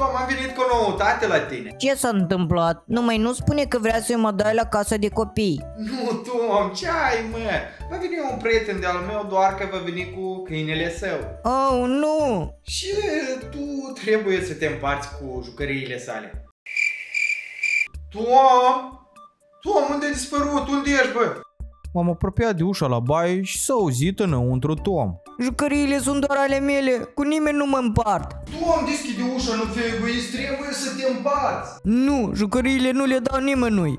Tom, am venit cu o noutate la tine. Ce s-a întâmplat? Numai nu spune că vrea să-i mă dai la casa de copii. Nu, Tom, ce ai, mă? Va veni un prieten de-al meu, doar că va veni cu câinele său. Oh, nu! Și tu trebuie să te împarți cu jucăriile sale. Tom! Tom, unde ai dispărut? Unde ești, bă? M-am apropiat de ușa la baie și s-a auzit înăuntru Tom. Jucăriile sunt doar ale mele, cu nimeni nu mă împart. Tom, deschide ușa, nu fii egoist, trebuie să te împarți. Nu, jucăriile nu le dau nimănui.